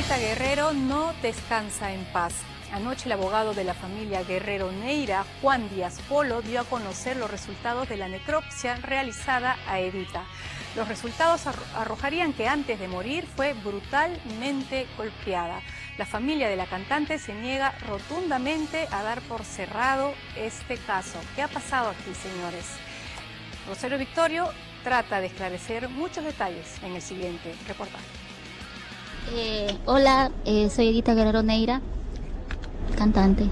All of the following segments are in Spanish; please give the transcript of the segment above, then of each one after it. Edita Guerrero no descansa en paz. Anoche el abogado de la familia Guerrero Neira, Juan Díaz Polo, dio a conocer los resultados de la necropsia realizada a Edita. Los resultados arrojarían que antes de morir fue brutalmente golpeada. La familia de la cantante se niega rotundamente a dar por cerrado este caso. ¿Qué ha pasado aquí, señores? Rosero Victorio trata de esclarecer muchos detalles en el siguiente reportaje. Hola, soy Edita Guerrero Neira, cantante.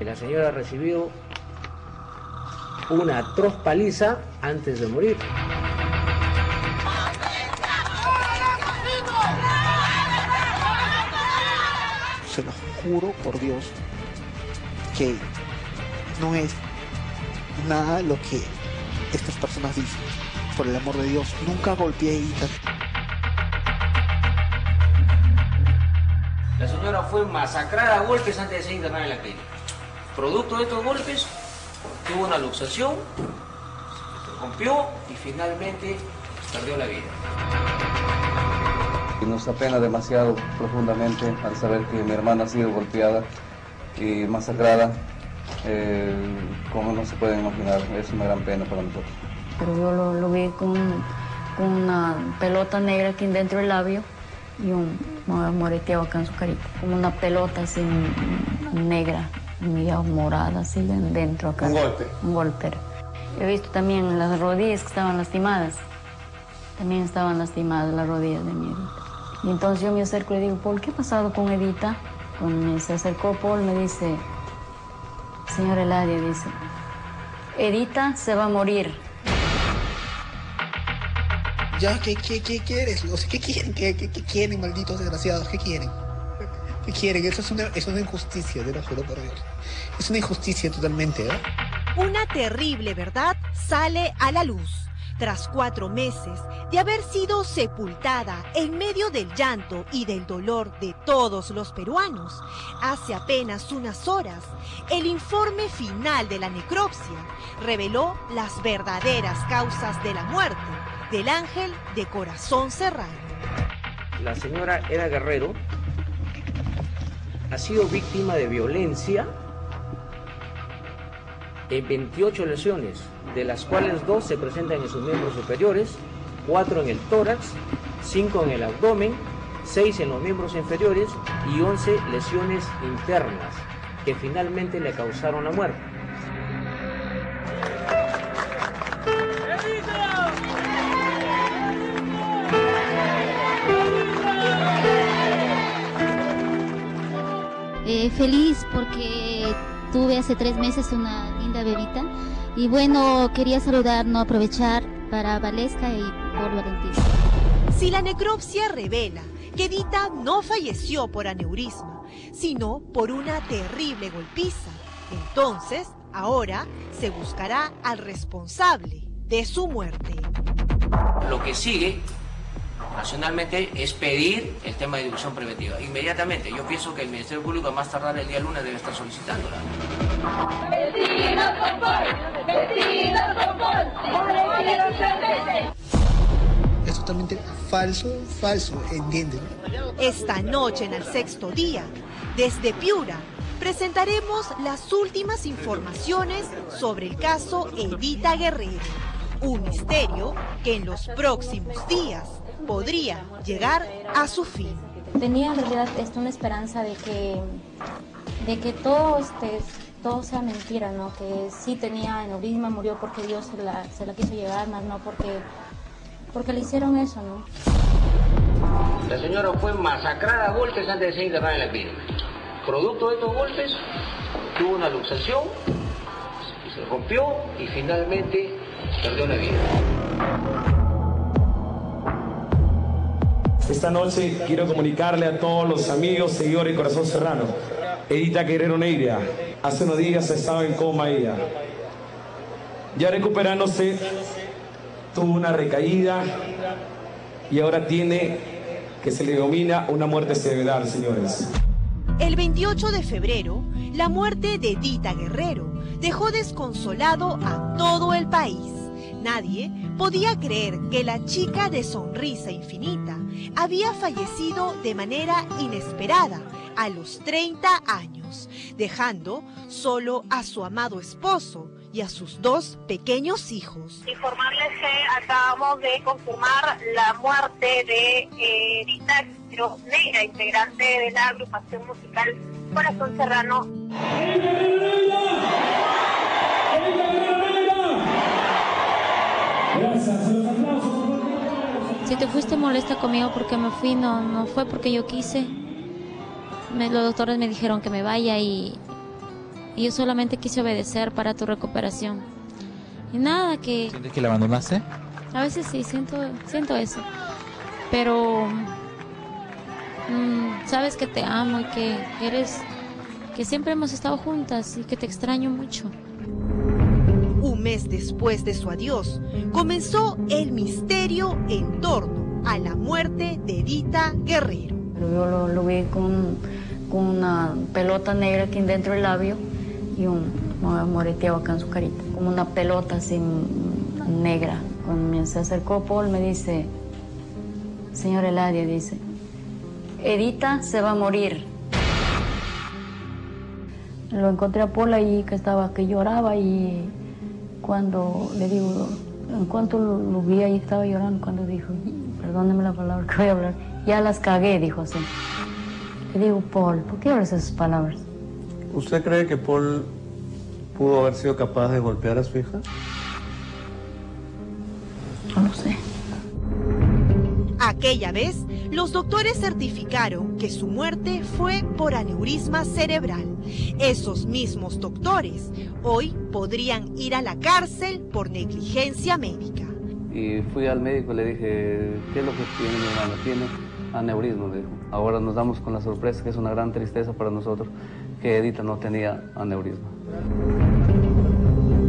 La señora recibió una atroz paliza antes de morir. Se los juro por Dios que no es nada lo que estas personas dicen. Por el amor de Dios, nunca golpeé a Edita. La señora fue masacrada a golpes antes de ser internada en la clínica. Producto de estos golpes, tuvo una luxación, se rompió y finalmente perdió la vida. Y nos apena demasiado profundamente al saber que mi hermana ha sido golpeada y masacrada, como no se pueden imaginar. Es una gran pena para nosotros. Pero yo lo vi con una pelota negra aquí dentro del labio y un moreteo acá en su carita, como una pelota así negra. Mía morada, así dentro acá. Un golpe. Un golpe. He visto también las rodillas que estaban lastimadas. También estaban lastimadas las rodillas de mi Edita. Y entonces yo me acerco y le digo, Paul, ¿qué ha pasado con Edita? Cuando se acercó Paul me dice, señor Eladio, dice, Edita se va a morir. Ya, ¿qué quieres? O sea, ¿qué quieren, malditos desgraciados? ¿Qué quieren? ¿Qué quieren? Eso es una injusticia, te lo juro por Dios. Es una injusticia totalmente, ¿eh? Una terrible verdad sale a la luz. Tras 4 meses de haber sido sepultada en medio del llanto y del dolor de todos los peruanos, hace apenas unas horas, el informe final de la necropsia reveló las verdaderas causas de la muerte del ángel de Corazón Serrano. La señora era Guerrero. Ha sido víctima de violencia en 28 lesiones, de las cuales 2 se presentan en sus miembros superiores, 4 en el tórax, 5 en el abdomen, 6 en los miembros inferiores y 11 lesiones internas que finalmente le causaron la muerte. Feliz porque tuve hace 3 meses una linda bebita y bueno, quería saludar, no aprovechar para Valesca y por Valentín. Si la necropsia revela que Edita no falleció por aneurisma, sino por una terrible golpiza, entonces ahora se buscará al responsable de su muerte. Lo que sigue nacionalmente es pedir el tema de educación preventiva. Inmediatamente, yo pienso que el Ministerio Público, a más tardar el día lunes, debe estar solicitándola. Es totalmente falso, ¿entienden? Esta noche, en el 6º día, desde Piura, presentaremos las últimas informaciones sobre el caso Edita Guerrero, un misterio que en los próximos días podría llegar a su fin. Tenía en realidad una esperanza de que todo sea mentira, ¿no? Que sí tenía aneurisma, murió porque Dios se la quiso llevar, más no porque le hicieron eso, ¿no? La señora fue masacrada a golpes antes de ser internada en la clínica. Producto de estos golpes, tuvo una luxación, se rompió y finalmente perdió la vida. Esta noche quiero comunicarle a todos los amigos, seguidores de Corazón Serrano. Edita Guerrero Neira, hace unos días estaba en coma ella. Ya recuperándose, tuvo una recaída y ahora tiene que se le domina una muerte cerebral, señores. El 28 de febrero, La muerte de Edita Guerrero dejó desconsolado a todo el país. Nadie podía creer que la chica de sonrisa infinita había fallecido de manera inesperada a los 30 años, dejando solo a su amado esposo y a sus dos pequeños hijos. Informarles que acabamos de confirmar la muerte de Edita Guerrero Neira, integrante de la agrupación musical Corazón Serrano. Si te fuiste molesta conmigo porque me fui, no fue porque yo quise. Los doctores me dijeron que me vaya y yo solamente quise obedecer para tu recuperación. Y nada, que... ¿Sientes que la abandonaste? A veces sí, siento eso. Pero sabes que te amo y que eres... que siempre hemos estado juntas y que te extraño mucho. Un mes después de su adiós, comenzó el misterio en torno a la muerte de Edita Guerrero. Yo lo vi con una pelota negra aquí dentro del labio y un moreteado acá en su carita, como una pelota así negra. Cuando se acercó Paul me dice, señor Eladio, dice, Edita se va a morir. Lo encontré a Paul ahí que lloraba y... Cuando le digo, en cuanto lo vi ahí estaba llorando, cuando dijo, perdóneme la palabra que voy a hablar, ya las cagué, dijo así. Le digo, Paul, ¿por qué hablas esas palabras? ¿Usted cree que Paul pudo haber sido capaz de golpear a su hija? No lo sé. Aquella vez, los doctores certificaron que su muerte fue por aneurisma cerebral. Esos mismos doctores hoy podrían ir a la cárcel por negligencia médica. Y fui al médico y le dije, ¿qué es lo que tiene mi hermano? Tiene aneurisma, le dijo. Ahora nos damos con la sorpresa, que es una gran tristeza para nosotros, que Edita no tenía aneurisma.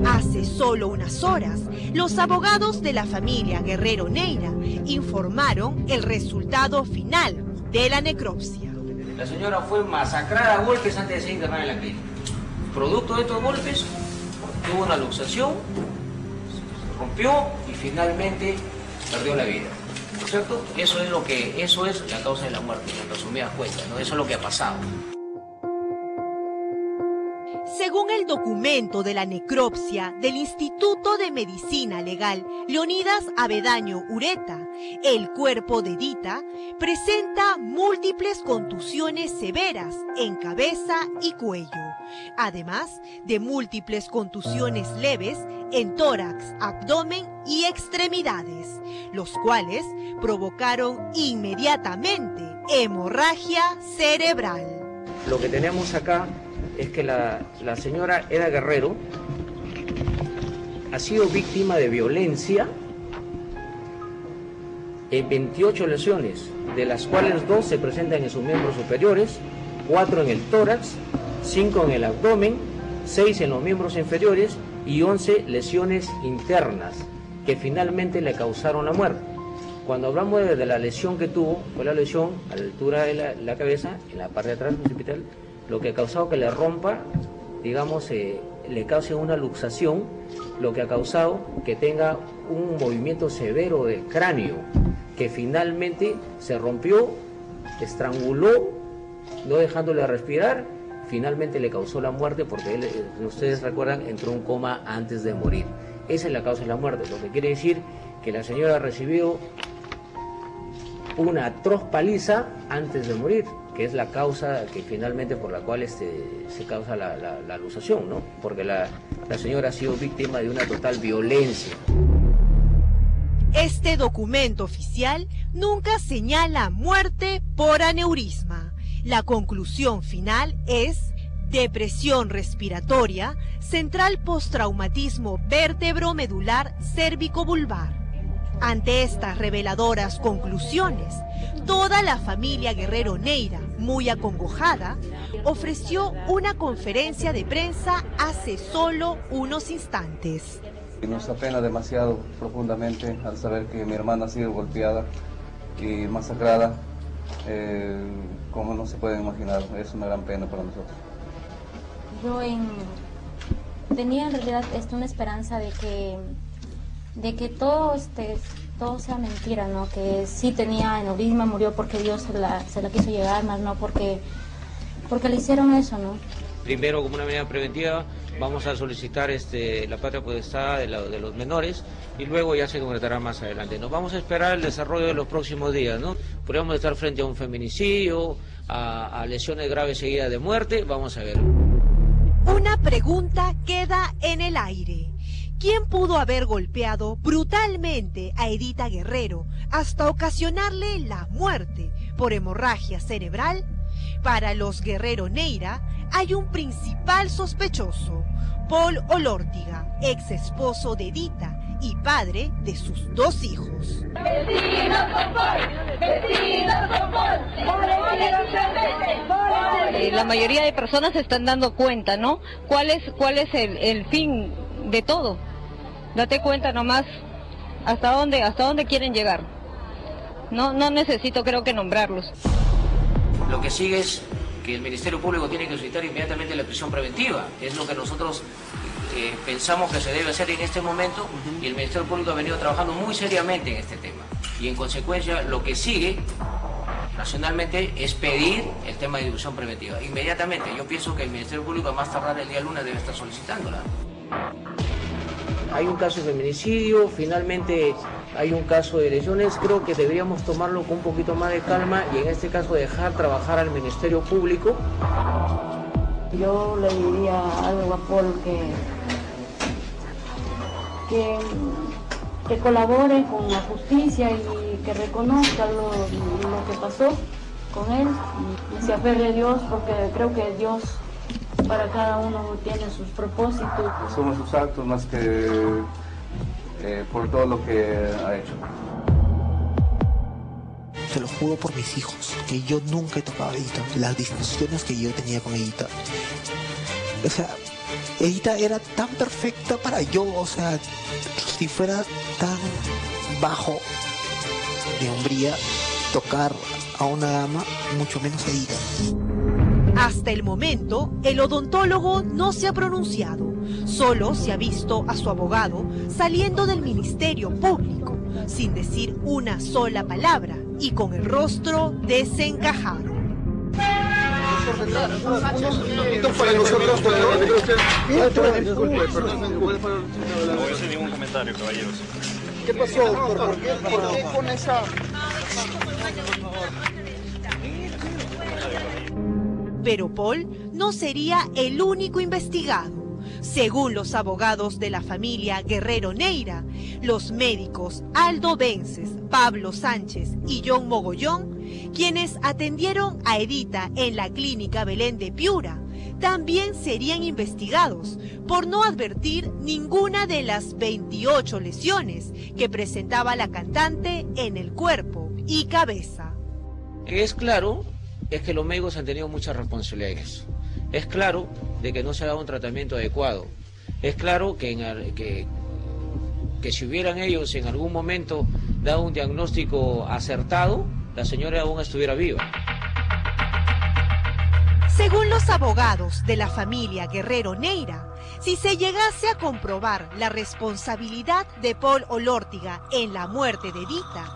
Hace solo unas horas, los abogados de la familia Guerrero Neira informaron el resultado final de la necropsia. La señora fue masacrada a golpes antes de ser internada en la clínica. Producto de estos golpes, tuvo una luxación, se rompió y finalmente perdió la vida. ¿No es cierto? Eso es la causa de la muerte, en resumidas cuentas, ¿no? Eso es lo que ha pasado. Según el documento de la necropsia del Instituto de Medicina Legal Leonidas Avedaño Ureta, el cuerpo de Edita presenta múltiples contusiones severas en cabeza y cuello, además de múltiples contusiones leves en tórax, abdomen y extremidades, los cuales provocaron inmediatamente hemorragia cerebral. Lo que tenemos acá es que la señora Edita Guerrero ha sido víctima de violencia en 28 lesiones, de las cuales 2 se presentan en sus miembros superiores, 4 en el tórax, 5 en el abdomen, 6 en los miembros inferiores y 11 lesiones internas que finalmente le causaron la muerte. Cuando hablamos de la lesión que tuvo, fue la lesión a la altura de la cabeza, en la parte de atrás del occipital, lo que ha causado que le rompa, digamos, le cause una luxación, lo que ha causado que tenga un movimiento severo del cráneo, que finalmente se rompió, estranguló, no dejándole respirar, finalmente le causó la muerte porque él, ustedes recuerdan, entró en coma antes de morir. Esa es la causa de la muerte, lo que quiere decir que la señora recibió una atroz paliza antes de morir, que es la causa que finalmente por la cual se causa la luxación, ¿no? Porque la señora ha sido víctima de una total violencia. Este documento oficial nunca señala muerte por aneurisma. La conclusión final es depresión respiratoria central postraumatismo vértebro-medular cérvico-vulvar. Ante estas reveladoras conclusiones, toda la familia Guerrero Neira, muy acongojada, ofreció una conferencia de prensa hace solo unos instantes. Nos apena demasiado profundamente al saber que mi hermana ha sido golpeada y masacrada, como no se puede imaginar, es una gran pena para nosotros. yo tenía en realidad una esperanza de que todo, todo sea mentira, ¿no? Que sí tenía aneurisma, murió porque Dios se la quiso llevar, más no porque le hicieron eso, ¿no? Primero, como una medida preventiva, vamos a solicitar la patria potestad de los menores y luego ya se concretará más adelante. Nos vamos a esperar el desarrollo de los próximos días, ¿no? Podríamos estar frente a un feminicidio, a lesiones graves seguidas de muerte, vamos a ver. Una pregunta queda en el aire. ¿Quién pudo haber golpeado brutalmente a Edita Guerrero hasta ocasionarle la muerte por hemorragia cerebral? Para los Guerrero Neira hay un principal sospechoso, Paul Olórtiga, ex esposo de Edita y padre de sus dos hijos. La mayoría de personas se están dando cuenta, ¿no? ¿Cuál es el fin de todo? Date cuenta nomás hasta dónde quieren llegar. No necesito, creo que nombrarlos. Lo que sigue es que el Ministerio Público tiene que solicitar inmediatamente la prisión preventiva. Es lo que nosotros pensamos que se debe hacer en este momento, y el Ministerio Público ha venido trabajando muy seriamente en este tema. Y en consecuencia, lo que sigue nacionalmente es pedir el tema de difusión preventiva. Inmediatamente, yo pienso que el Ministerio Público, a más tardar el día lunes, debe estar solicitándola. Hay un caso de feminicidio, finalmente hay un caso de lesiones, creo que deberíamos tomarlo con un poquito más de calma y en este caso dejar trabajar al Ministerio Público. Yo le diría algo a Paul que colabore con la justicia y que reconozca lo que pasó con él y se aferre a Dios, porque creo que Dios para cada uno tiene sus propósitos. Son sus actos más que por todo lo que ha hecho. Te lo juro por mis hijos, que yo nunca he tocado a Edita. Las discusiones que yo tenía con Edita, o sea, Edita era tan perfecta para yo, o sea, si fuera tan bajo de hombría tocar a una dama, mucho menos a Edita. Hasta el momento, el odontólogo no se ha pronunciado. Solo se ha visto a su abogado saliendo del Ministerio Público, sin decir una sola palabra y con el rostro desencajado. No voy a hacer ningún comentario, caballeros. ¿Qué pasó? ¿Por qué con esa...? Pero Paul no sería el único investigado. Según los abogados de la familia Guerrero Neira, los médicos Aldo Vences, Pablo Sánchez y John Mogollón, quienes atendieron a Edita en la clínica Belén de Piura, también serían investigados por no advertir ninguna de las 28 lesiones que presentaba la cantante en el cuerpo y cabeza. Es claro, es que los médicos han tenido muchas responsabilidades. Es claro de que no se ha dado un tratamiento adecuado. Es claro que si hubieran ellos en algún momento dado un diagnóstico acertado, la señora aún estuviera viva. Según los abogados de la familia Guerrero Neira, si se llegase a comprobar la responsabilidad de Paul Olórtiga en la muerte de Edita,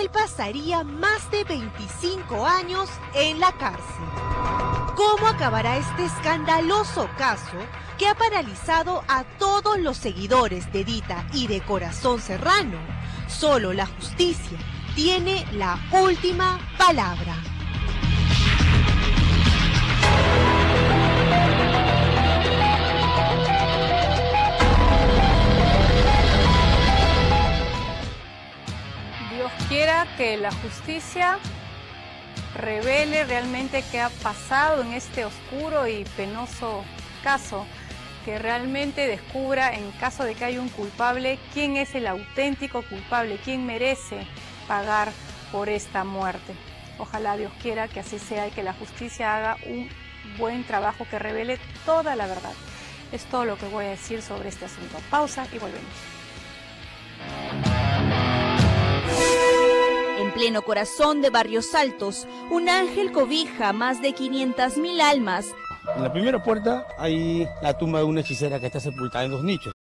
él pasaría más de 25 años en la cárcel. ¿Cómo acabará este escandaloso caso que ha paralizado a todos los seguidores de Edita y de Corazón Serrano? Solo la justicia tiene la última palabra. Quiera que la justicia revele realmente qué ha pasado en este oscuro y penoso caso, que realmente descubra, en caso de que haya un culpable, quién es el auténtico culpable, quién merece pagar por esta muerte. Ojalá Dios quiera que así sea y que la justicia haga un buen trabajo que revele toda la verdad. Es todo lo que voy a decir sobre este asunto. Pausa y volvemos. En pleno corazón de Barrios Altos, un ángel cobija a más de 500.000 almas En la primera puerta hay la tumba de una hechicera que está sepultada en dos nichos.